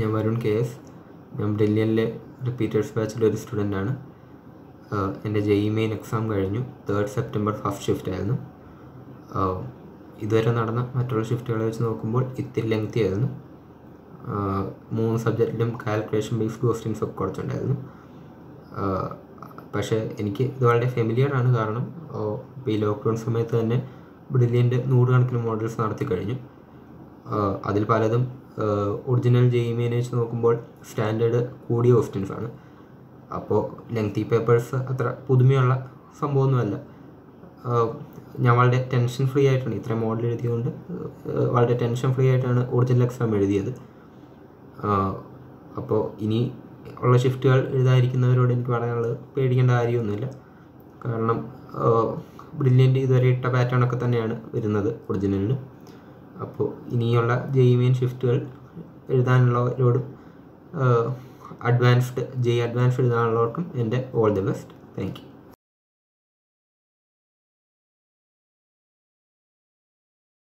ഞാൻ Varun K S. ഞാൻ ബ്രില്യനിലെ repeaters ബാച്ചിലെ ഒരു സ്റ്റുഡൻ്റാണ്. എൻ്റെ ജെഇ മെയിൻ എക്സാം കഴിഞ്ഞു. 3rd September ഫസ്റ്റ് ഷിഫ്റ്റ് ആയിരുന്നു. ഇതുവരെ നടന്ന മറ്റുള്ള ഷിഫ്റ്റുകളെ വെച്ച് നോക്കുമ്പോൾ ഇത്തിരി ലെങ്തി ആയിരുന്നു. 3 സബ്ജക്റ്റിലും കാൽക്കുലേഷൻ ബേസ്ഡ് ക്വസ്റ്റ്യൻസ് ഒക്കെ കുറച്ചുണ്ടായിരുന്നു. പക്ഷേ എനിക്ക് ഇത് വളരെ ഫെമിലിയറാണ്. കാരണം ഈ ലോക്ക്ഡൗൺ സമയത്ത് തന്നെ ബ്രില്യൻ്റ് 100 കണക്കിന് മോഡൽസ് നടത്തി കഴിഞ്ഞു. അതിൽ പലതും ഒറിജിനൽ ജെഇ മെയിനെ വെച്ച് നോക്കുമ്പോൾ സ്റ്റാൻഡേർഡ് കൂടിയ ക്വസ്റ്റ്യൻസ് ആണ്. അപ്പോൾ ലെങ്തി പേപ്പേഴ്സ് അത്ര പുതുമയുള്ള സംഭവമൊന്നുമല്ല. ഞാൻ വളരെ ടെൻഷൻ ഫ്രീ ആയിട്ടാണ് ഇത്രയും മോഡൽ എഴുതിയതുകൊണ്ട് വളരെ ടെൻഷൻ ഫ്രീ ആയിട്ടാണ് ഒറിജിനൽ എക്സാം എഴുതിയത്. അപ്പോൾ ഇനി ഉള്ള ഷിഫ്റ്റുകൾ എഴുതാതിരിക്കുന്നവരോട് എനിക്ക് പറയാനുള്ളത് പേടിക്കേണ്ട കാര്യമൊന്നുമില്ല. കാരണം ബ്രില്യൻ്റ് ഇതുവരെ ഇട്ട പാറ്റേണൊക്കെ തന്നെയാണ് വരുന്നത് ഒറിജിനലിന്. അപ്പോൾ ഇനിയുള്ള ജെഇ മെയിൻ ഷിഫ്റ്റുകൾ എഴുതാനുള്ളവരോടും അഡ്വാൻസ്ഡ് എഴുതാനുള്ളവർക്കും എൻ്റെ all the best. Thank U.